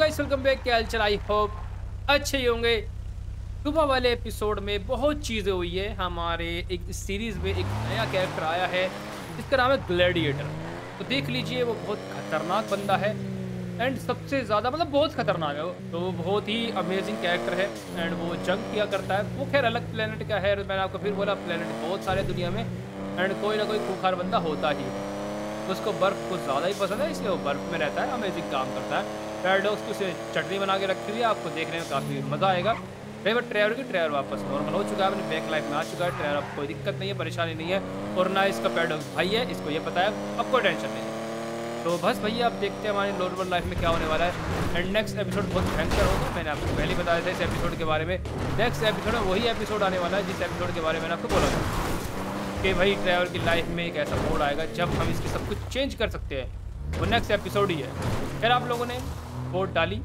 Guys welcome back. क्या हालचाल, I hope अच्छे ही होंगे। सुबह वाले एपिसोड में बहुत चीज़ें हुई है। हमारे एक सीरीज़ में एक नया कैरेक्टर आया है जिसका नाम है ग्लैडिएटर। तो देख लीजिए, वो बहुत खतरनाक बंदा है एंड सबसे ज़्यादा मतलब बहुत खतरनाक है वो। तो वो बहुत ही अमेजिंग कैरेक्टर है एंड वो जंग किया करता है। वो खैर अलग प्लेनेट का है, मैंने आपको फिर बोला प्लेनेट बहुत सारे दुनिया में एंड कोई ना कोई खूंखार बंदा होता ही है। उसको बर्फ़ कुछ ज़्यादा ही पसंद है, इसलिए वो बर्फ़ में रहता है, अमेजिंग काम करता है। पैराडॉक्स की उसे चटनी बना के रखी हुई है, आपको देखने में काफ़ी मज़ा आएगा। ट्रेवर वापस नॉर्मल हो चुका है, अपने बैक लाइफ में आ चुका है। ट्रेवर अब कोई दिक्कत नहीं है, परेशानी नहीं है और ना इसका पैराडॉक्स भाई है, इसको ये पता है अब कोई टेंशन नहीं है। तो बस भैया आप देखते हैं हमारी नॉर्मल लाइफ में क्या होने वाला है। एंड नेक्स्ट एपिसोड बहुत भयंकर होगा, मैंने आपको पहले बताया था इस एपिसोड के बारे में। नेक्स्ट एपिसोड में वही एपिसोड आने वाला है जिस एपिसोड के बारे में मैंने आपको बोला था कि भाई ट्रेवर की लाइफ में एक ऐसा मोड आएगा जब हम इसकी सब कुछ चेंज कर सकते हैं। वो नेक्स्ट एपिसोड ही है। फिर आप लोगों ने वोट डाली,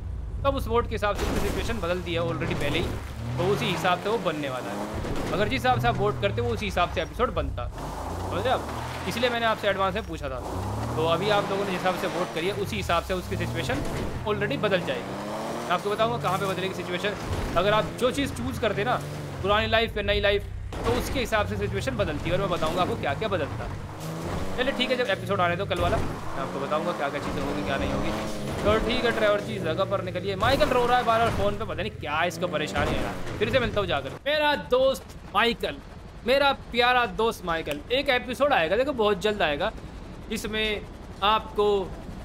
तब उस वोट के हिसाब से सिचुएशन बदल दी है ऑलरेडी पहले ही, तो उसी हिसाब से वो बनने वाला है। अगर जिस हिसाब से आप वोट करते हो उसी हिसाब से एपिसोड बनता, समझे आप। इसलिए मैंने आपसे एडवांस में पूछा था। तो अभी आप लोगों ने जिस हिसाब से वोट करी है उसी हिसाब से उसकी सिचुएशन ऑलरेडी बदल जाएगी। मैं आपको बताऊँगा कहाँ पर बदलेगी सिचुएशन। अगर आप जो चीज़ चूज़ करते ना, पुरानी लाइफ या नई लाइफ, तो उसके हिसाब से सिचुएशन बदलती है और मैं बताऊँगा आपको क्या क्या बदलता है। चलिए ठीक है, जब एपिसोड आने दो कल वाला, मैं आपको बताऊंगा क्या क्या चीज़ें होगी क्या नहीं होगी। तो ठीक है, ट्रेवर की जगह पर निकलिए। माइकल रो रहा है बार बार फ़ोन पे, पता नहीं क्या इसका परेशानी है। फिर से मिलता हूँ जाकर। मेरा दोस्त माइकल, मेरा प्यारा दोस्त माइकल। एक एपिसोड आएगा देखो, बहुत जल्द आएगा, इसमें आपको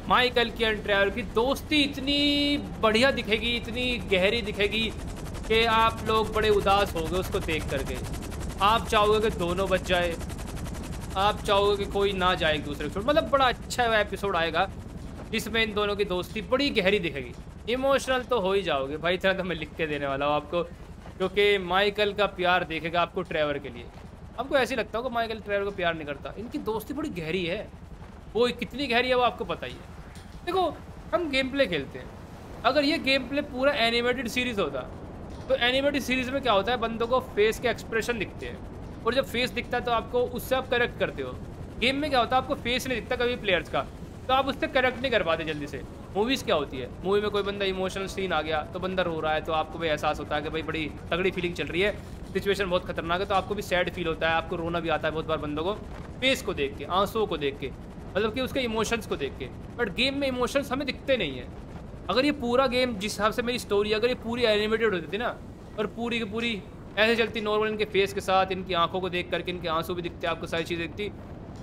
माइकल की एंड ट्रेवर की दोस्ती इतनी बढ़िया दिखेगी, इतनी गहरी दिखेगी कि आप लोग बड़े उदास हो गए उसको देख करके। आप चाहोगे कि दोनों बच जाए, आप चाहोगे कि कोई ना जाए एक दूसरे के, मतलब बड़ा अच्छा एपिसोड आएगा जिसमें इन दोनों की दोस्ती बड़ी गहरी दिखेगी। इमोशनल तो हो ही जाओगे भाई, इतना तो मैं लिख के देने वाला हूँ आपको, क्योंकि माइकल का प्यार देखेगा आपको ट्रेवर के लिए। आपको ऐसे लगता होगा माइकल ट्रेवर को प्यार नहीं करता, इनकी दोस्ती बड़ी गहरी है। वो कितनी गहरी है वो आपको पता ही है। देखो हम गेम प्ले खेलते हैं, अगर ये गेम प्ले पूरा एनिमेटेड सीरीज़ होता तो एनिमेटेड सीरीज़ में क्या होता है, बंदों को फेस के एक्सप्रेशन दिखते हैं और जब फेस दिखता है तो आपको उससे आप करेक्ट करते हो। गेम में क्या होता है, आपको फेस नहीं दिखता कभी प्लेयर्स का, तो आप उससे करेक्ट नहीं कर पाते जल्दी से। मूवीज़ क्या होती है, मूवी में कोई बंदा इमोशनल सीन आ गया तो बंदा रो रहा है, तो आपको भी एहसास होता है कि भाई बड़ी तगड़ी फीलिंग चल रही है, सिचुएशन बहुत खतरनाक है, तो आपको भी सैड फील होता है, आपको रोना भी आता है बहुत बार बंदों को फेस को देख के, आंसुओं को देख के, मतलब कि उसके इमोशंस को देख के। बट गेम में इमोशंस हमें दिखते नहीं है। अगर ये पूरा गेम जिस हिसाब से मेरी स्टोरी, अगर ये पूरी एनिमेटेड होती थी ना और पूरी की पूरी ऐसे चलती नॉर्मल, इनके फेस के साथ, इनकी आंखों को देख करके, इनके आंसू भी दिखते हैं आपको, सारी चीज़ें दिखती,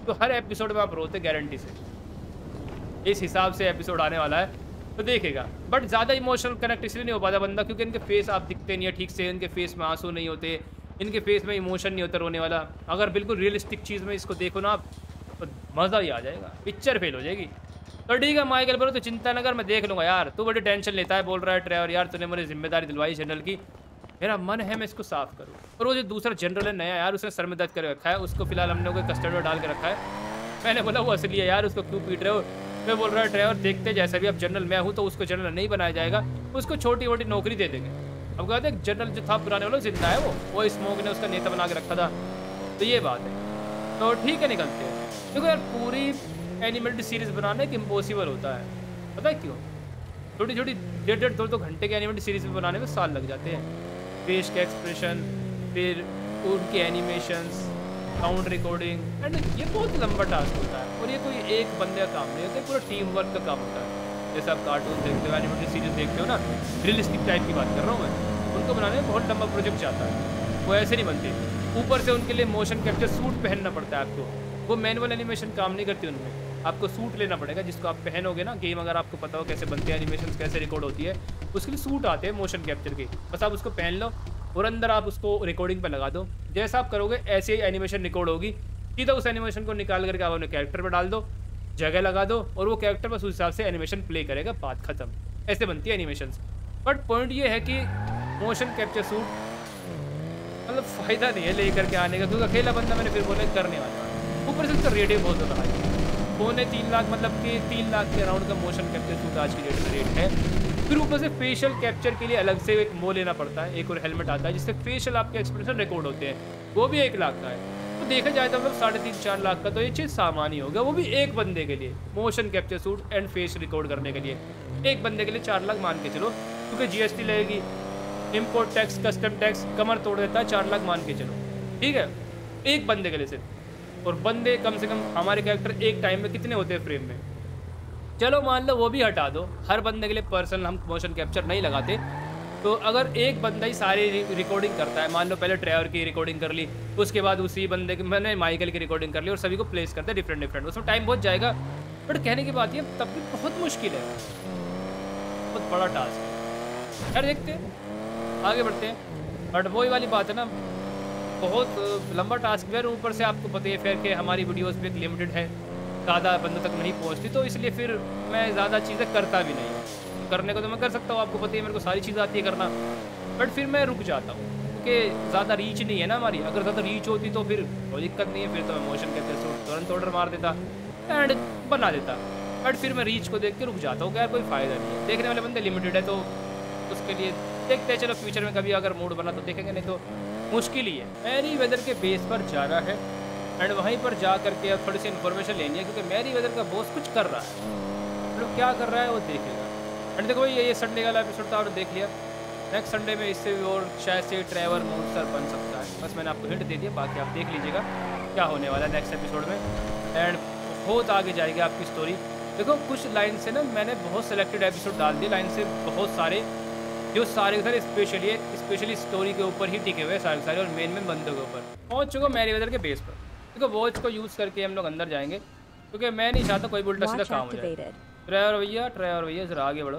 तो हर एपिसोड में आप रोते गारंटी से। इस हिसाब से एपिसोड आने वाला है तो देखेगा। बट ज़्यादा इमोशनल कनेक्ट इसलिए नहीं हो पाता बंदा क्योंकि इनके फेस आप दिखते नहीं है ठीक से, इनके फेस में आंसू नहीं होते, इनके फेस में इमोशन नहीं होता रोने वाला। अगर बिल्कुल रियलिस्टिक चीज़ में इसको देखो ना आप, तो मज़ा ही आ जाएगा, पिक्चर फेल हो जाएगी। तो ठीक है माइकल बोलो तो चिंता न कर, मैं देख लूँगा यार, तू बड़ी टेंशन लेता है, बोल रहा है ट्रेवर, यार तूने मुझे जिम्मेदारी दिलवाई जनरल की, मेरा मन है मैं इसको साफ़ करूँ। और वो जो दूसरा जनरल है नया यार, उसने सर में दर्द कर रखा है, उसको फिलहाल हमने कोई कस्टडी में डाल के रखा है। मैंने बोला वो असली है यार, उसको क्यों पीट रहे हो। मैं बोल रहा है ड्राइवर देखते जैसा भी, अब जनरल मैं हूँ तो उसको जनरल नहीं बनाया जाएगा, उसको छोटी मोटी नौकरी दे देंगे। अब कहते हैं जनरल जो था पुराने वाला जिंदा है वो स्मोक ने उसका नेता बना के रखा था, तो ये बात है। तो ठीक है निकलते हैं, क्योंकि यार पूरी एनिमेटेड सीरीज़ बनाना एक इम्पॉसिबल होता है, पता है क्यों। छोटी छोटी डेढ़ डेढ़ दो घंटे के एनिमेटेड सीरीज़ में बनाने में साल लग जाते हैं। फेस के एक्सप्रेशन, फिर उनके एनिमेशंस, साउंड रिकॉर्डिंग एंड ये बहुत लंबा टास्क होता है और ये कोई एक बंदे का काम नहीं होता, पूरा टीम वर्क का काम होता है। जैसे आप कार्टून देखते हो, एनिमेटेड सीरीज देखते हो ना, रियलिस्टिक टाइप की बात कर रहा हूँ मैं, उनको बनाने में बहुत लंबा प्रोजेक्ट जाता है, वो ऐसे नहीं बनते। ऊपर से उनके लिए मोशन कैप्चर सूट पहनना पड़ता है आपको, वो मैनुअल एनिमेशन काम नहीं करती उनमें, आपको सूट लेना पड़ेगा जिसको आप पहनोगे ना। गेम अगर आपको पता हो कैसे बनते हैं एनिमेशंस, कैसे रिकॉर्ड होती है, उसके लिए सूट आते हैं मोशन कैप्चर के, बस आप उसको पहन लो और अंदर आप उसको रिकॉर्डिंग पर लगा दो। जैसा आप करोगे ऐसे ही एनिमेशन रिकॉर्ड होगी, सीधा उस एनिमेशन को निकाल करके आप अपने कैरेक्टर पर डाल दो, जगह लगा दो और वो कैरेक्टर बस उस हिसाब से एनिमेशन प्ले करेगा, बात खत्म। ऐसे बनती है एनिमेशन। बट पॉइंट ये है कि मोशन कैप्चर सूट मतलब फ़ायदा नहीं है ले करके आने का, क्योंकि अकेला बंदा मैंने फिर बोला करने वाला। ऊपर से उसका रेडियो बहुत होता है, 3.25 लाख मतलब कि 3 लाख के अराउंड का मोशन कैप्चर सूट आज की डेट में रेट है। फिर ऊपर से फेशियल कैप्चर के लिए अलग से एक मो लेना पड़ता है, एक और हेलमेट आता है जिससे फेशियल आपके एक्सप्रेशन रिकॉर्ड होते हैं, वो भी 1 लाख का है। तो देखा जाए तो मतलब 3.5-4 लाख का तो ये चीज़ सामान ही होगा, वो भी एक बंदे के लिए, motion capture suit and face record करने के लिए। एक बंदे के लिए 4 लाख मान के चलो, क्योंकि GST लगेगी, इम्पोर्ट टैक्स, कस्टम टैक्स, कमर तोड़ देता है। 4 लाख मान के चलो, ठीक है, एक बंदे के लिए सिर्फ। और बंदे कम से कम हमारे कैरेक्टर एक टाइम में कितने होते हैं फ्रेम में, चलो मान लो वो भी हटा दो, हर बंदे के लिए पर्सनल हम मोशन कैप्चर नहीं लगाते। तो अगर एक बंदा ही सारी रिकॉर्डिंग करता है, मान लो पहले ट्रेवर की रिकॉर्डिंग कर ली, उसके बाद उसी बंदे की, मैंने माइकल की रिकॉर्डिंग कर ली, और सभी को प्लेस करते हैं डिफरेंट, उसमें टाइम बहुत जाएगा। बट कहने की बात ये, तब भी बहुत मुश्किल है, बहुत बड़ा टास्क है। खैर देखते हैं, आगे बढ़ते हैं। बट वही वाली बात है ना, बहुत लंबा टास्क है, ऊपर से आपको पता है फिर कि हमारी वीडियोज़ भी एक लिमिटेड है, ज़्यादा बंदों तक नहीं पहुँचती, तो इसलिए फिर मैं ज़्यादा चीज़ें करता भी नहीं। करने को तो मैं कर सकता हूँ, आपको पता है मेरे को सारी चीज़ें आती है करना, बट फिर मैं रुक जाता हूँ क्योंकि ज़्यादा रीच नहीं है ना हमारी। अगर ज़्यादा रीच होती तो फिर कोई दिक्कत नहीं है, फिर तो मैं मोशन कैप्चर सूट तुरंत ऑर्डर मार देता एंड बना देता। बट फिर मैं रीच को देख के रुक जाता हूँ, यार कोई फ़ायदा नहीं है, देखने वाले बंदे लिमिटेड है, तो उसके लिए देखते हैं। चलो फ्यूचर में कभी अगर मूड बना तो देखेंगे, नहीं तो मुश्किल ही है। मैरी वेदर के बेस पर जाना है एंड वहीं पर जा करके अब थोड़ी सी इन्फॉर्मेशन लेनी है, क्योंकि मैरी वेदर का बॉस कुछ कर रहा है, लोग क्या कर रहा है वो देखेगा। एंड देखो भाई ये संडे वाला एपिसोड था और देख लिया, नेक्स्ट संडे में इससे भी और शायद से ट्रेवर मोन्स्टर बन सकता है। बस मैंने आपको हिंट दे दिया, बाकी आप देख लीजिएगा क्या होने वाला है नेक्स्ट एपिसोड में, एंड बहुत आगे जाएगी आपकी स्टोरी। देखो कुछ लाइन से ना मैंने बहुत सेलेक्टेड एपिसोड डाल दिए, लाइन से बहुत सारे जो सारे उधर स्पेशली स्टोरी के ऊपर ही टिके हुए सारे और मेन बंदों के ऊपर। पहुँच चुका मैरी वेदर के बेस पर, देखो वॉच को यूज़ करके हम लोग अंदर जाएंगे, क्योंकि मैं नहीं चाहता कोई भी उल्टा सीधा काम हो जाए। ट्रेवर भैया ज़रा आगे बढ़ो,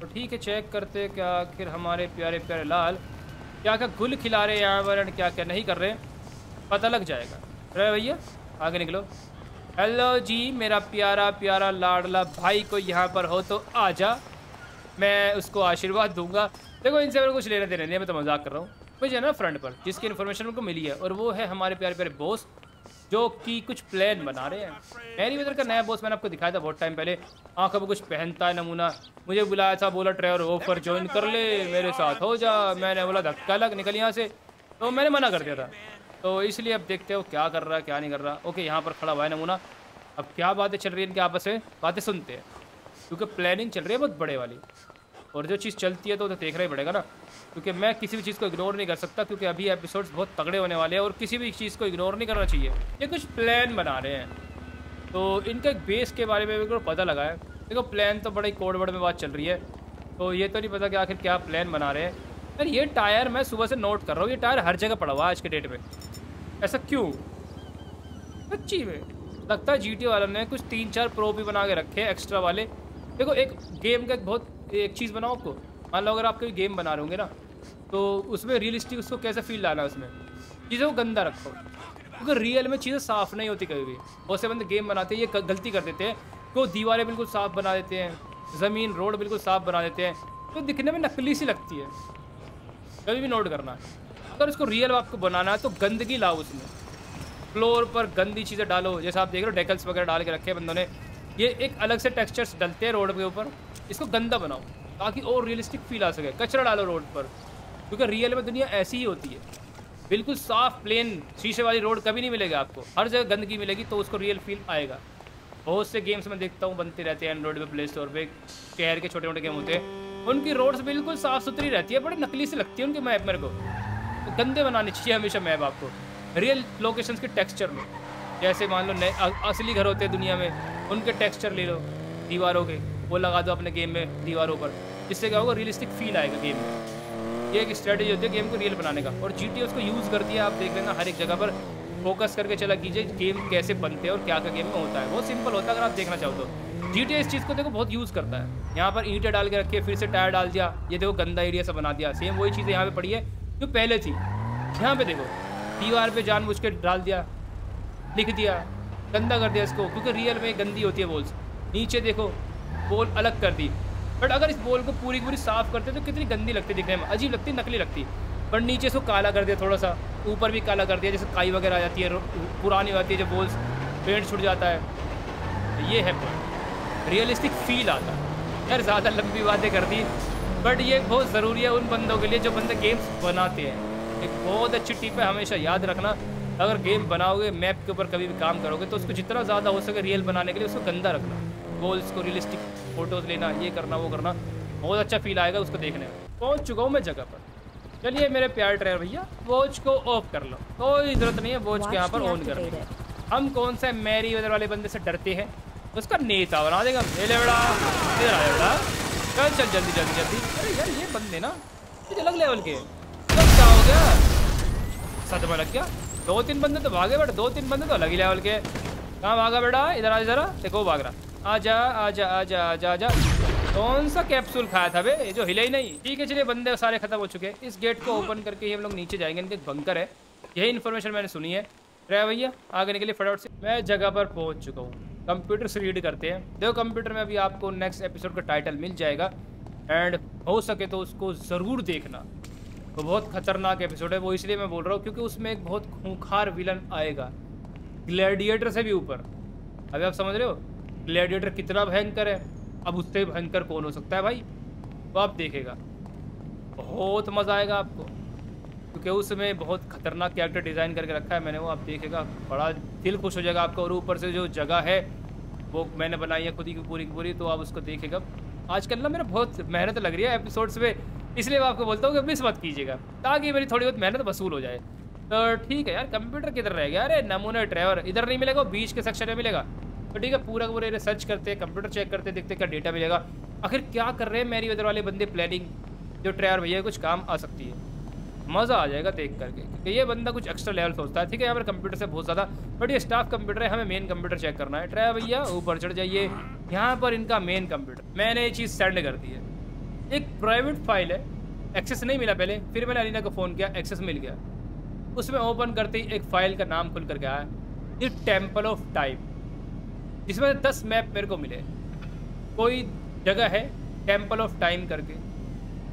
तो ठीक है चेक करते क्या आखिर हमारे प्यारे प्यारे लाल क्या क्या गुल खिला रहे यहाँ पर एंड क्या क्या नहीं कर रहे, पता लग जाएगा। ट्रेवर भैया आगे निकलो। हेलो जी मेरा प्यारा प्यारा लाडला भाई, कोई यहाँ पर हो तो आजा, मैं उसको आशीर्वाद दूंगा। देखो इनसे मेरे कुछ लेने देने नहीं, मैं तो मजाक कर रहा हूँ। मुझे ना फ्रंट पर जिसकी इन्फॉर्मेशन उनको मिली है, और वो है हमारे प्यारे प्यारे बॉस जो कि कुछ प्लान बना रहे हैं। मैरी वेदर का नया बॉस मैंने आपको दिखाया था बहुत टाइम पहले, आंखों पर कुछ पहनता है नमूना, मुझे बुलाया था, बोला ट्रेवर ऑफर ज्वाइन कर ले मेरे साथ हो जा, मैंने बोला धक्का लग निकल यहाँ से, तो मैंने मना कर दिया था। तो इसलिए अब देखते हो क्या कर रहा है क्या नहीं कर रहा। ओके यहाँ पर खड़ा हुआ है नमूना, अब क्या बातें चल रही है इनके आपस में, बातें सुनते हैं क्योंकि प्लानिंग चल रही है बहुत बड़े वाली, और जो चीज़ चलती है तो देखना ही पड़ेगा ना, क्योंकि मैं किसी भी चीज़ को इग्नोर नहीं कर सकता, क्योंकि अभी एपिसोड्स बहुत तगड़े होने वाले हैं और किसी भी चीज़ को इग्नोर नहीं करना चाहिए। ये कुछ प्लान बना रहे हैं, तो इनका एक बेस के बारे में भी को पता लगा है। देखो प्लान तो बड़े कोड वर्ड में बात चल रही है, तो ये तो नहीं पता कि आखिर क्या प्लान बना रहे हैं। यार ये टायर मैं सुबह से नोट कर रहा हूँ, ये टायर हर जगह पड़ा हुआ है आज के डेट में, ऐसा क्यों? सच्ची में लगता है GTA वालों ने कुछ 3-4 प्रो भी बना के रखे हैं एक्स्ट्रा वाले। देखो एक गेम का एक बहुत एक चीज़ बनाओ, आपको मान लो अगर आप कोई गेम बना रहे होंगे ना, तो उसमें रियलिस्टिक उसको कैसे फील लाना है, उसमें चीज़ों को गंदा रखो, क्योंकि रियल में चीज़ें साफ़ नहीं होती कभी भी। बहुत से बंदे गेम बनाते हैं ये गलती कर देते हैं कि वो दीवारें बिल्कुल साफ़ बना देते हैं, ज़मीन रोड बिल्कुल साफ़ बना देते हैं, तो दिखने में नकली सी लगती है। कभी भी नोट करना, अगर उसको रियल आपको बनाना है तो गंदगी लाओ, उसमें फ्लोर पर गंदी चीज़ें डालो, जैसे आप देख रहे हो डेकल्स वगैरह डाल के रखे हैं बंदों ने, ये एक अलग से टेक्सचर्स डलते हैं रोड के ऊपर, इसको गंदा बनाओ ताकि और रियलिस्टिक फील आ सके। कचरा डालो रोड पर, क्योंकि रियल में दुनिया ऐसी ही होती है, बिल्कुल साफ़ प्लेन शीशे वाली रोड कभी नहीं मिलेगा आपको, हर जगह गंदगी मिलेगी, तो उसको रियल फील आएगा। बहुत से गेम्स में देखता हूँ बनते रहते हैं एंड्रॉइड पे, प्ले स्टोर पर, शहर के छोटे मोटे गेम होते हैं, उनकी रोड्स बिल्कुल साफ़ सुथरी रहती है, बड़ी नकली से लगती है उनके मैप। मेरे को तो गंदे बनाने चाहिए हमेशा मैप आपको, रियल लोकेशंस के टेक्स्चर में, जैसे मान लो नए असली घर होते हैं दुनिया में, उनके टेक्स्चर ले लो दीवारों के, वो लगा दो अपने गेम में दीवारों पर, इससे क्या होगा रियलिस्टिक फील आएगा गेम में। ये एक स्ट्रेटेजी होती है गेम को रियल बनाने का, और GTA उसको यूज़ करती है। आप देख लेना हर एक जगह पर फोकस करके चला कीजिए गेम कैसे बनते हैं और क्या क्या गेम में होता है, बहुत सिंपल होता है अगर आप देखना चाहो तो। GTA इस चीज़ को देखो बहुत यूज़ करता है, यहाँ पर ईंटें डाल के रखी है, फिर से टायर डाल दिया, ये देखो गंदा एरिया सा बना दिया, सेम वही चीज़ें यहाँ पर पड़ी है जो पहले थी। यहाँ पर देखो दीवार पर जानबूझ के डाल दिया, लिख दिया, गंदा कर दिया इसको, क्योंकि रियल में गंदी होती है बॉल्स। नीचे देखो बॉल अलग कर दी, बट अगर इस बॉल को पूरी पूरी साफ़ करते तो कितनी गंदी लगती, दिखने में अजीब लगती, नकली लगती। पर नीचे इसको काला कर दिया थोड़ा सा, ऊपर भी काला कर दिया, जैसे काई वगैरह आ जाती है, पुरानी हो जाती है जब बॉल्स, पेंट छूट जाता है। ये है पॉइंट, रियलिस्टिक फील आता है। यार ज़्यादा लंबी बातें कर दी, बट ये बहुत ज़रूरी है उन बंदों के लिए जो बंदे गेम्स बनाते हैं। एक बहुत अच्छी टिप है हमेशा याद रखना, अगर गेम बनाओगे, मैप के ऊपर कभी भी काम करोगे तो उसको जितना ज़्यादा हो सके रियल बनाने के लिए उसको गंदा रखना, गोल्स को रियलिस्टिक फ़ोटोज़ लेना, ये करना वो करना, बहुत अच्छा फील आएगा उसको देखने में। पहुँच चुका हूँ मैं जगह पर। चलिए मेरे प्यारे ट्रेवर भैया, वॉच को ऑफ कर लो, कोई ज़रूरत नहीं है वॉच के यहाँ पर ऑन कर लो। हम कौन सा मैरी वेदर वाले बंदे से डरते हैं, उसका नेता बना देगा। ले बड़ा इधर आ बेटा, चल चल जल्दी जल्दी जल्दी। अरे यार ये बंदे ना ये अलग लेवल के, सब क्या हो गया सदमा लग गया। दो तीन बंदे तो भागे बेटा, दो तीन बंदे तो अलग ही लेवल के। कहाँ भागा बेटा, इधर आ जरा, देखो भाग रहा। आजा आजा आजा आजा आजा। कौन सा कैप्सूल खाया था बे, ये जो हिले ही नहीं। ठीक है चलिए बंदे सारे खत्म हो चुके हैं। इस गेट को ओपन करके ही हम लोग नीचे जाएंगे, इनके बंकर है, यही इन्फॉर्मेशन मैंने सुनी है। ट्रेवर भैया आगे निकले फटाफट से। मैं जगह पर पहुंच चुका हूँ, कंप्यूटर से रीड करते हैं। देखो कंप्यूटर में अभी आपको नेक्स्ट एपिसोड का टाइटल मिल जाएगा, एंड हो सके तो उसको ज़रूर देखना। वो बहुत खतरनाक एपिसोड है, वो इसलिए मैं बोल रहा हूँ क्योंकि उसमें एक बहुत खूंखार विलन आएगा, ग्लैडिएटर से भी ऊपर। अभी आप समझ रहे हो ग्लैडिएटर कितना भयंकर है, अब उससे भयंकर कौन हो सकता है भाई, वो आप देखेगा, बहुत मज़ा आएगा आपको, क्योंकि उसमें बहुत खतरनाक कैरेक्टर डिज़ाइन करके रखा है मैंने, वो आप देखेगा बड़ा दिल खुश हो जाएगा आपका। और ऊपर से जो जगह है वो मैंने बनाई है खुद ही पूरी की पूरी, तो आप उसको देखेगा। आजकल ना मेरा बहुत मेहनत लग रही है एपिसोड्स में, इसलिए मैं आपको बोलता हूँ कि मिस मत कीजिएगा ताकि मेरी थोड़ी बहुत मेहनत वसूल हो जाए। तो ठीक है यार, कंप्यूटर किधर रह गया? अरे नमूना ट्रेवर इधर नहीं मिलेगा, वो बीच के सेक्शन में मिलेगा। तो ठीक है पूरा पूरा एरिया सर्च करते हैं, कंप्यूटर चेक करते हैं, देखते हैं क्या डेटा मिलेगा। आखिर क्या कर रहे हैं मैरी वेदर वाले बंदे, प्लानिंग जो ट्रेवर भैया कुछ काम आ सकती है, मज़ा आ जाएगा देख करके, क्योंकि ये बंदा कुछ एक्स्ट्रा लेवल सोचता है। ठीक है यहाँ पर कंप्यूटर से बहुत ज़्यादा, बट ये स्टाफ कंप्यूटर है, हमें मेन कंप्यूटर चेक करना है। ट्रेवर भैया ऊपर चढ़ जाइए, यहाँ पर इनका मेन कंप्यूटर। मैंने ये चीज़ सेंड कर दी है, एक प्राइवेट फाइल है, एक्सेस नहीं मिला पहले, फिर मैंने अलीना को फ़ोन किया, एक्सेस मिल गया। उसमें ओपन करते ही एक फ़ाइल का नाम खुल करके आया, द टेम्पल ऑफ टाइम, जिसमें 10 मैप मेरे को मिले। कोई जगह है टेम्पल ऑफ टाइम करके,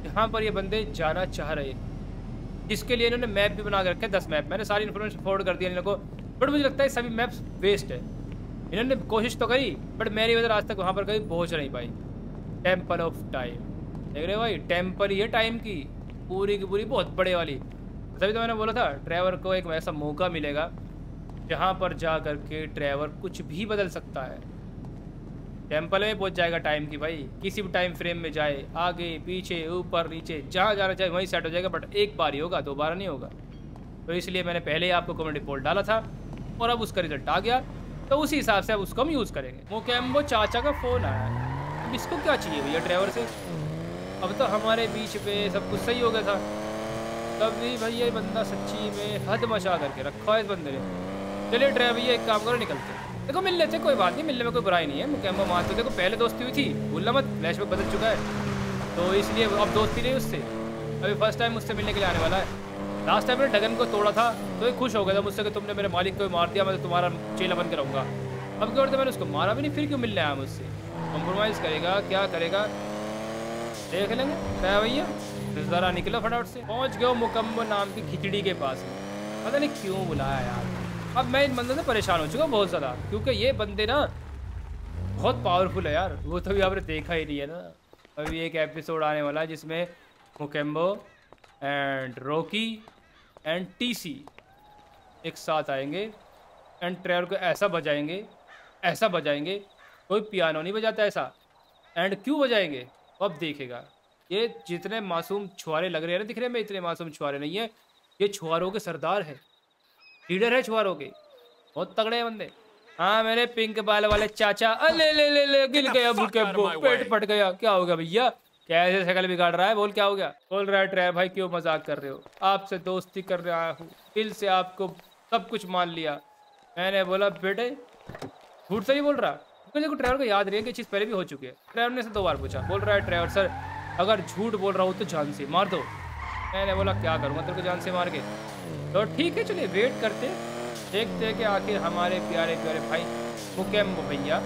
यहाँ पर ये बंदे जाना चाह रहे हैं, जिसके लिए इन्होंने मैप भी बना कर रखे 10 मैप। मैंने सारी इन्फॉर्मेशन फॉरवर्ड कर दी इन लोगों को, बट मुझे लगता है सभी मैप्स वेस्ट है। इन्होंने कोशिश तो करी बट मैरी वेदर आज तक वहाँ पर कहीं पहुँच नहीं पाई। टेम्पल ऑफ टाइम देख रहे हो भाई, टेम्पल ही है टाइम की पूरी बहुत बड़े वाली। तभी तो मैंने बोला था ट्रेवर को एक ऐसा मौका मिलेगा जहाँ पर जा कर के ट्रेवर कुछ भी बदल सकता है। टेम्पल में पहुँच जाएगा टाइम की भाई, किसी भी टाइम फ्रेम में जाए, आगे पीछे ऊपर नीचे जहाँ जाना चाहे वहीं सेट हो जाएगा, बट एक बार ही होगा, दोबारा नहीं होगा। तो इसलिए मैंने पहले ही आपको कमेंट पोल डाला था और अब उसका रिजल्ट आ गया, तो उसी हिसाब से अब उसको हम यूज़ करेंगे। मोकैम्बो चाचा का फ़ोन आया है, अब इसको क्या चाहिए भैया ड्राइवर से? अब तो हमारे बीच में सब कुछ सही हो गया था, तब भी भैया बंदा सच्ची में हद मचा करके रखा है इस बंदे ने। चलिए ड्राइवर भैया एक काम करो, निकलते हैं। देखो मिल लेते, कोई बात नहीं, मिलने में कोई बुराई नहीं है। मुकैम्बो मान तो देखो पहले दोस्ती हुई थी, भूलना मत, फ्लैश में बदल चुका है, तो इसलिए अब दोस्ती नहीं उससे। अभी फर्स्ट टाइम मुझसे मिलने के लिए आने वाला है। लास्ट टाइम मैंने डगन को तोड़ा था तो ये खुश हो गया था मुझसे कि तुमने मेरे मालिक को मार दिया, मैं तो तुम्हारा चेला बन के रहूँगा। अब क्या करते, मैंने उसको मारा भी नहीं, फिर क्यों मिलने आया मुझसे? कॉम्प्रोमाइज़ करेगा क्या करेगा देख लेंगे। क्या भैया रिश्तेदारा निकला फटाफट से। पहुँच गया मुकैम्बो नाम की खिचड़ी के पास, पता नहीं क्यों बुलाया यार। अब मैं इन बंदों से परेशान हो चुका बहुत ज़्यादा, क्योंकि ये बंदे ना बहुत पावरफुल है यार, वो तो भी आपने देखा ही नहीं है ना। अभी एक एपिसोड आने वाला है जिसमें Mogambo and Rocky and TC एक साथ आएंगे एंड ट्रेवर को ऐसा बजाएंगे, ऐसा बजाएंगे, कोई पियानो नहीं बजाता ऐसा, एंड क्यों बजाएंगे अब देखेगा। ये जितने मासूम छुआरे लग रहे हैं ना दिखने में, इतने मासूम छुआरे नहीं है, ये छुआरों के सरदार है, लीडर है छुआरों के, बहुत तगड़े हैं बंदे। हाँ मेरे पिंक बाल वाले चाचा, अले ले ले ले गिर गया मुकैम्बो, पेट फट गया। क्या हो गया भैया, कैसे शक्ल बिगाड़ रहा है, बोल क्या हो गया? बोल रहा है ट्रेवर भाई क्यों मजाक कर रहे हो, आपसे दोस्ती कर रहा हूँ, दिल से आपको सब कुछ मान लिया। मैंने बोला बेटे झूठ से ही बोल रहा, देखो ट्रेवर को याद रही है कि चीज़ पहले भी हो चुकी है। ट्रेवर ने से 2 बार पूछा, बोल रहा है ट्रेवर सर अगर झूठ बोल रहा हूँ तो जान से मार दो। मैंने बोला क्या करूँगा तेरे को जान से मार के। तो ठीक है चलिए वेट करते, देखते हैं कि आखिर हमारे प्यारे प्यारे भाई मुकैम्बो भैया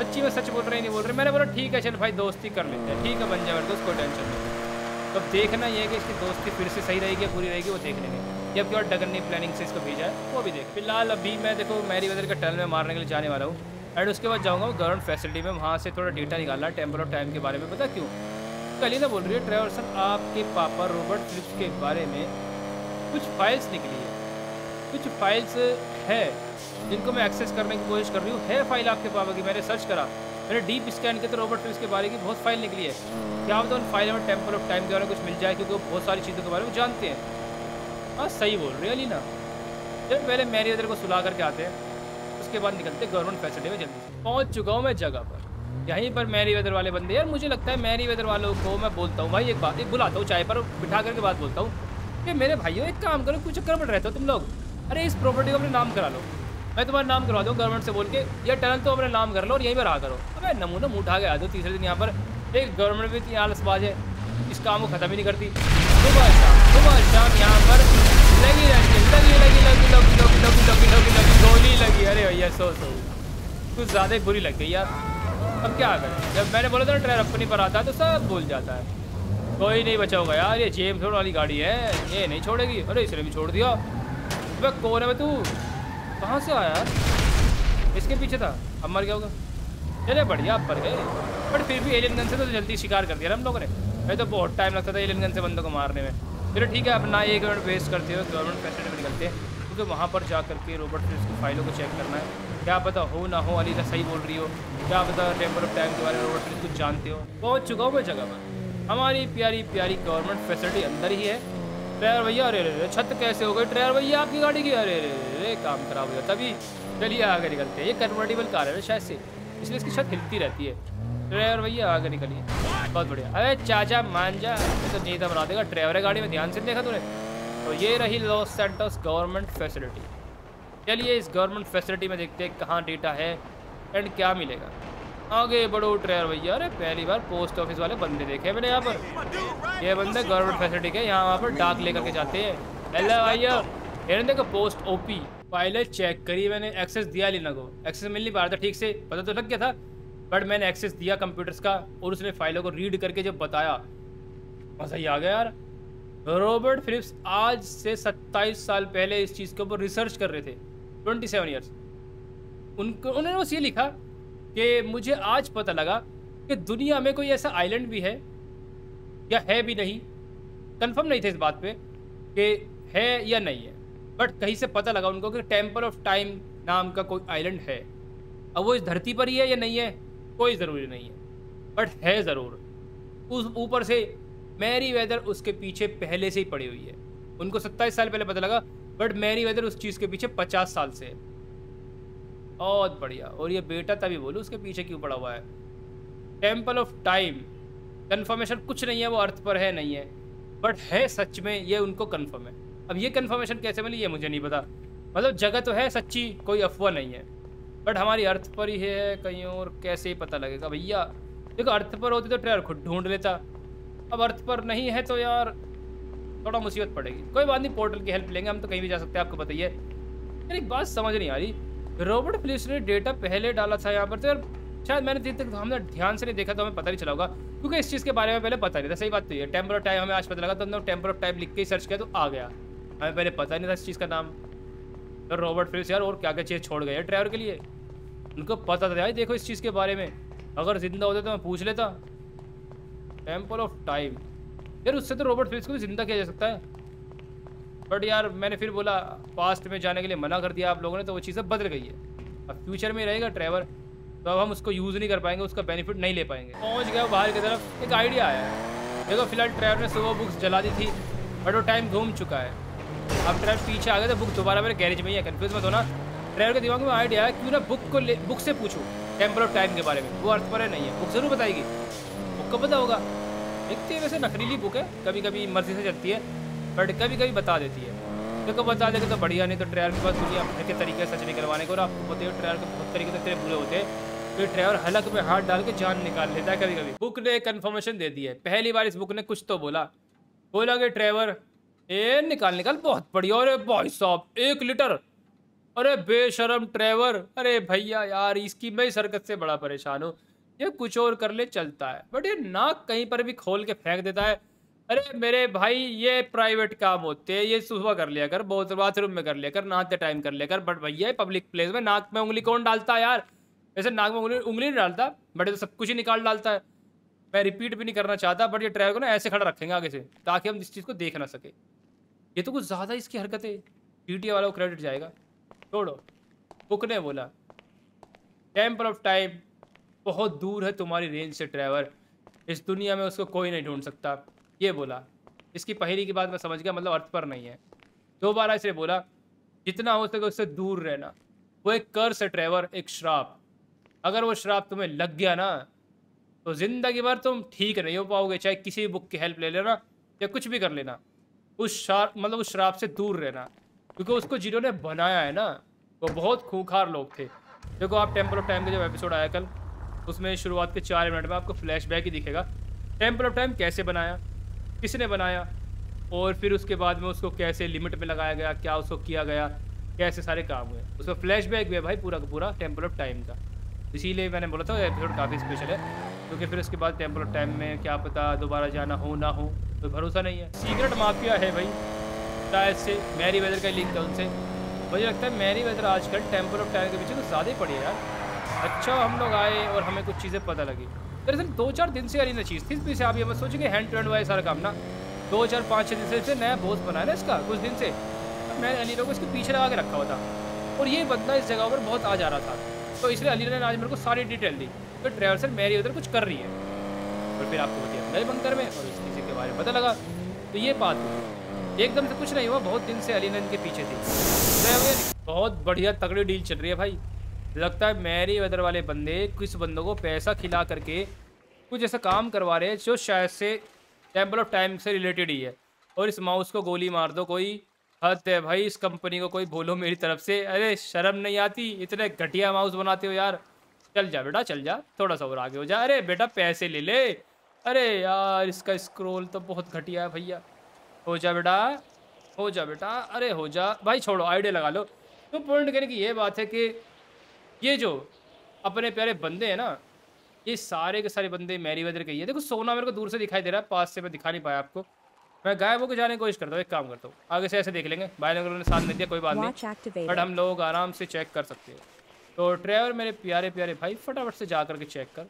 सच्ची में सच बोल रहे हैं नहीं बोल रहे। मैंने बोला ठीक है चल भाई दोस्ती कर लेते हैं, ठीक है बन जाए दोस्त, कोई टेंशन नहीं। तो देखना यह है कि इसकी दोस्ती फिर से सही रहेगी पूरी रहेगी, वो देखने में जब क्या डगन ने प्लानिंग से इसको भेजा है वो भी देख। फिलहाल अभी मैं देखो मैरी वेदर के टनल में मारने के लिए जाने वाला हूँ, एंड उसके बाद जाऊँगा गवर्नमेंट फैसिलिटी में, वहाँ से थोड़ा डेटा निकालना टेम्पल ऑफ टाइम के बारे में। पता क्यों अलीना बोल रही है ट्रेवर सर आपके पापा रॉबर्ट फिलिप्स के बारे में कुछ फाइल्स निकली है, कुछ फाइल्स है जिनको मैं एक्सेस करने की कोशिश कर रही हूँ। है फाइल आपके पास की, मैंने सर्च करा, मैंने डीप स्कैन किया तो रॉबर्ट फिलिप्स के बारे की बहुत फाइल निकली है। क्या होता है उन फाइल में टेम्पल ऑफ टाइम के बारे में कुछ मिल जाए, क्योंकि वो बहुत सारी चीज़ों के बारे में जानते हैं। हाँ सही बोल रही है अलीना। जब पहले मैरी वेदर को सुला करके आते हैं, उसके बाद निकलते गवर्नमेंट फैसिलिटी में। जल्दी पहुँच चुका हूँ मैं जगह पर, यहीं पर मैरी वेदर वाले बंदे। यार मुझे लगता है मैरी वेदर वालों को मैं बोलता हूँ भाई, एक बात एक बुलाता हूँ चाय पर बिठा करके बात बोलता हूँ कि मेरे भाइयों एक काम करो, कुछ गड़बड़ रहते हो तुम लोग, अरे इस प्रॉपर्टी को अपने नाम करा लो, मैं तुम्हारा नाम करवा दूँ गवर्नमेंट से बोल के, या टनल तो अपने नाम कर लो और यहीं पर रहा करो। अबे नमूना मुँह उठा के आ दो तीसरे दिन यहाँ पर। एक गवर्नमेंट भी इतनी आलसबाज है, इस काम को ख़त्म ही नहीं करती। सुबह शाम यहाँ पर लगी रहती है, लगी लगी लगी लगी लगी लगी लगी लगी लगी गोली लगी। अरे भैया सो सो कुछ ज़्यादा ही बुरी लग गई यार, अब क्या करें। जब मैंने बोला था ना ट्रेवर अपनी पर आता है तो सब भूल जाता है, कोई नहीं बचा होगा यार। ये जेम थोड़ी वाली गाड़ी है, ये नहीं छोड़ेगी। अरे इसने भी छोड़ दिया। अबे कोने में तू कहाँ से आया यार? इसके पीछे था, अब मर गया होगा। चले बढ़िया, आप मर गए। बट फिर भी एलियन गन से तो जल्दी शिकार कर दिया हम लोगों ने, मैं तो बहुत टाइम लगता था एलियन गन से बंदों को मारने में। चलो ठीक है, अब ना एक मिनट वेस्ट करते हो गवर्नमेंट फैसिलिटी में निकलते हैं, क्योंकि वहाँ पर जा करके रॉबर्ट फिलिप्स की फाइलों को चेक करना है। क्या पता हो ना हो अलीना सही बोल रही हो, क्या पता टेम्पल ऑफ टाइम के बारे में रॉबर्ट फिलिप्स कुछ जानते हो। पहुँच चुका हूँ मैं जगह पर, हमारी प्यारी प्यारी गवर्नमेंट फैसिलिटी अंदर ही है। ट्रेवर भैया, अरे अरे छत कैसे हो गई ट्रेवर भैया आपकी गाड़ी की? अरे अरे अरे काम खराब हो गया तभी। चलिए आगे निकलते हैं, ये कन्वर्टेबल कार है शायद से, इसलिए इसकी छत हिलती रहती है। ट्रेवर भैया आगे निकलिए, बहुत बढ़िया। अरे चाचा मान जा, तो नेता बना देगा। ट्रेवर है गाड़ी में, ध्यान से देखा तूने। तो ये रही लॉस सैंटोस गवर्नमेंट फैसिलिटी। चलिए इस गवर्नमेंट फैसिलिटी में देखते हैं कहाँ डेटा है एंड क्या मिलेगा। आगे बढ़ो ट्रेवर भैया। अरे पहली बार पोस्ट ऑफिस वाले बंदे देखे मैंने यहाँ पर, ये बंदे गवर्नमेंट फैसिलिटी के यहाँ वहाँ पर डाक लेकर के जाते हैं। हेलो भैया, ये देखो पोस्ट ओपी फाइलें चेक करी मैंने, एक्सेस दिया लीना को, एक्सेस मिल नहीं पा रहा था ठीक से, पता तो लग गया था बट मैंने एक्सेस दिया कंप्यूटर्स का, और उसने फाइलों को रीड करके जब बताया मज़ा ही आ गया यार। रॉबर्ट फिलिप्स आज से 27 साल पहले इस चीज़ के ऊपर रिसर्च कर रहे थे, 27 ईयर्स। उन्होंने बस ये लिखा कि मुझे आज पता लगा कि दुनिया में कोई ऐसा आइलैंड भी है, या है भी नहीं, कंफर्म नहीं थे इस बात पे कि है या नहीं है, बट कहीं से पता लगा उनको कि टेम्पल ऑफ टाइम नाम का कोई आइलैंड है। अब वो इस धरती पर ही है या नहीं है कोई ज़रूरी नहीं है, बट है ज़रूर। उस ऊपर से मैरी वेदर उसके पीछे पहले से ही पड़ी हुई है, उनको 27 साल पहले पता लगा, बट मैरी वेदर उस चीज़ के पीछे 50 साल से है। बहुत बढ़िया। और ये बेटा तभी बोलूँ उसके पीछे क्यों पड़ा हुआ है। टेम्पल ऑफ टाइम कन्फर्मेशन कुछ नहीं है, वो अर्थ पर है नहीं है, बट है सच में, ये उनको कन्फर्म है। अब ये कन्फर्मेशन कैसे मिली ये मुझे नहीं पता, मतलब जगह तो है सच्ची, कोई अफवाह नहीं है, बट हमारी अर्थ पर ही है, कहीं और कैसे ही पता लगेगा भैया। देखो अर्थ पर होती तो ट्रेवर खुद ढूंढ लेता, अब अर्थ पर नहीं है तो यार थोड़ा मुसीबत पड़ेगी। कोई बात नहीं, पोर्टल की हेल्प लेंगे, हम तो कहीं भी जा सकते हैं, आपको पता ही है। यार एक बात समझ नहीं आ रही, रॉबर्ट फिलिप्स ने डेटा पहले डाला था यहाँ पर, तो यार शायद मैंने दिन तक हमने ध्यान से नहीं देखा तो हमें पता नहीं चला होगा, क्योंकि इस चीज़ के बारे में पहले पता नहीं था। सही बात तो ये टेम्पल ऑफ टाइम हमें आज पता लगा, तो हमने टेम्पल ऑफ टाइम लिख के ही सर्च किया तो आ गया, हमें पहले पता नहीं था इस चीज़ का नाम। तो रॉबर्ट फिलिप्स यार और क्या क्या चीज़ छोड़ गए ट्रेवर के लिए, उनको पता था यार। देखो इस चीज़ के बारे में अगर जिंदा होता तो मैं पूछ लेता। टेम्पल ऑफ टाइम यार उससे तो रॉबर्ट फिलिप्स को भी जिंदा किया जा सकता है, बट यार मैंने फिर बोला पास्ट में जाने के लिए मना कर दिया आप लोगों ने, तो वो चीज़ें बदल गई है, अब फ्यूचर में रहेगा ट्रेवर, तो अब हम उसको यूज़ नहीं कर पाएंगे, उसका बेनिफिट नहीं ले पाएंगे। पहुंच गया बाहर की तरफ, एक आइडिया आया। देखो फिलहाल ट्रेवर ने सुबह बुक्स जला दी थी, बट वो टाइम घूम चुका है, अब ट्रेवर पीछे आ गया तो बुक दोबारा मेरे गैरेज में ही है। कन्फ्यूज मत होना, ट्रेवर के दिमाग में आइडिया है, क्यों ना बुक से पूछूँ टेम्पल ऑफ टाइम के बारे में, वो अर्थ पर है नहीं है, बुक ज़रूर बताएगी, बुक को पता होगा। देखते हैं, वैसे नकलीली बुक है, कभी कभी मर्जी से चलती है बट कभी कभी बता देती है, देखो बता देगा तो बढ़िया, नहीं तो ट्रेवर के पास दुनिया अपने के तरीके से सच निकलवाने को, और आपको पता है ट्रेवर के बहुत तरीके से बुरे होते हैं, तो ट्रेवर हलक में हाथ डाल के जान निकाल लेता है कभी कभी। बुक ने कन्फर्मेशन दे दी है, पहली बार इस बुक ने कुछ तो बोला कि ट्रेवर ए निकाल निकाल बहुत बढ़िया। अरे भाई साहब 1 लीटर, अरे बेशरम ट्रेवर। अरे भैया यार इसकी मैं इस हरकत से बड़ा परेशान हूँ, ये कुछ और कर ले चलता है, बट ये नाक कहीं पर भी खोल के फेंक देता है। अरे मेरे भाई ये प्राइवेट काम होते हैं, ये सुबह कर लिया कर, बहुत बाथरूम में कर लिया कर, नहाते टाइम कर लिया कर, बट भैया पब्लिक प्लेस में नाक में उंगली कौन डालता है यार। वैसे नाक में उंगली नहीं डालता बट तो सब कुछ ही निकाल डालता है। मैं रिपीट भी नहीं करना चाहता, बट ये ट्रेवर को ना ऐसे खड़ा रखेंगे आगे से ताकि हम इस चीज़ को देख ना सके। ये तो कुछ ज़्यादा इसकी हरकतें GTA वाला को क्रेडिट जाएगा, छोड़ो। बुक ने बोला टेम्पल ऑफ टाइम बहुत दूर है तुम्हारी रेंज से ट्रेवर, इस दुनिया में उसको कोई नहीं ढूंढ सकता। ये बोला, इसकी पहेली की बात मैं समझ गया, मतलब अर्थ पर नहीं है। दोबारा इसे बोला जितना हो सके उससे दूर रहना, वो एक कर्स है ट्रेवर, एक श्राप। अगर वो श्राप तुम्हें लग गया ना तो ज़िंदगी भर तुम ठीक नहीं हो पाओगे, चाहे किसी भी बुक की हेल्प ले लेना या कुछ भी कर लेना। उस श्राप से दूर रहना, क्योंकि उसको जिन्होंने बनाया है ना वो बहुत खूंखार लोग थे। देखो आप टेम्पल ऑफ टाइम का जब एपिसोड आया कल, उसमें शुरुआत के 4 मिनट में आपको फ्लैशबैक ही दिखेगा, टेम्पल ऑफ टाइम कैसे बनाया, किसने बनाया, और फिर उसके बाद में उसको कैसे लिमिट में लगाया गया, क्या उसको किया गया, कैसे सारे काम हुए। उसका फ्लैशबैक भी है भाई पूरा का पूरा टेम्पल ऑफ टाइम का। इसीलिए मैंने बोला था एपिसोड काफ़ी स्पेशल है, क्योंकि फिर उसके बाद टेम्पल ऑफ टाइम में क्या पता दोबारा जाना हो ना हो, तो भरोसा नहीं है। सीक्रेट माफिया है भाई, शायद से मैरी वेदर का लिंक है उनसे। मुझे लगता है मैरी वेदर आजकल टेम्पल ऑफ टाइम के पीछे तो ज़्यादा ही पड़ी है यार। अच्छा हम लोग आए और हमें कुछ चीज़ें पता लगी, दरअसल 2-4 दिन से अलीना चीज़ थी। फिर आप ये मत सोचिए कि हैंड टू हैंड वाइज सारा काम ना, 2-4-5-6 दिन से नया बॉस बना है ना इसका, कुछ दिन से मैंने अलीना को इसके पीछे लगा के रखा हुआ था, और ये बंदा इस जगह पर बहुत आ जा रहा था, तो इसलिए अलीना ने आज मेरे को सारी डिटेल दी। तो ट्रेवर सर मैरी वेदर कुछ कर रही है, और फिर आपको बताया नए बंकर में और इस चीज़ के बारे में पता लगा। तो ये बात हुई, एकदम से कुछ नहीं हुआ, बहुत दिन से अलीना इनके पीछे थी। बहुत बढ़िया तगड़ी डील चल रही है भाई, लगता है मैरी वेदर वाले बंदे कुछ बंदों को पैसा खिला करके कुछ ऐसा काम करवा रहे हैं जो शायद से टेम्पल ऑफ टाइम से रिलेटेड ही है। और इस माउस को गोली मार दो, कोई हद है भाई इस कंपनी को, कोई बोलो मेरी तरफ से। अरे शर्म नहीं आती, इतने घटिया माउस बनाते हो यार। चल जा बेटा चल जा, थोड़ा सा और आगे हो जा। अरे बेटा पैसे ले ले। अरे यार इसका स्क्रॉल तो बहुत घटिया है भैया, हो जा बेटा, हो जा बेटा, अरे हो जा भाई, छोड़ो आइडिया लगा लो। तो पॉइंट कहने की ये बात है कि ये जो अपने प्यारे बंदे हैं ना, ये सारे के सारे बंदे मैरी वेदर के ही है। देखो सोना मेरे को दूर से दिखाई दे रहा है, पास से मैं दिखा नहीं पाया आपको। मैं गायब होकर जाने की कोशिश करता हूँ, एक काम करता हूँ आगे से ऐसे देख लेंगे। भाई लोगों ने साथ नहीं दिया कोई बात नहीं, बट हम लोग आराम से चेक कर सकते हैं। तो ट्रेवर मेरे प्यारे प्यारे भाई फटाफट से जा करके चेक कर,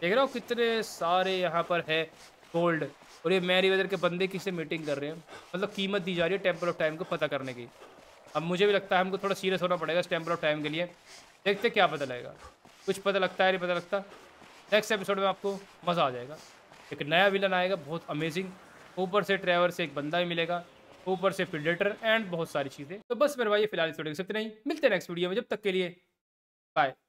देख रहा हूँ कितने सारे यहाँ पर है गोल्ड। और ये मैरी वेदर के बंदे किससे मीटिंग कर रहे हैं, मतलब कीमत दी जा रही है टेम्पल ऑफ टाइम को पता करने की। अब मुझे भी लगता है हमको थोड़ा सीरियस होना पड़ेगा इस टेम्पल ऑफ टाइम के लिए, देखते क्या पता लगेगा। कुछ पता लगता है नहीं पता लगता, नेक्स्ट एपिसोड में आपको मज़ा आ जाएगा। एक नया विलन आएगा बहुत अमेजिंग, ऊपर से ट्रेवर से एक बंदा ही मिलेगा, ऊपर से प्रेडेटर एंड बहुत सारी चीज़ें। तो बस मेरे भाई फिलहाल इस वीडियो के साथ नहीं, मिलते हैं नेक्स्ट वीडियो में, जब तक के लिए बाय।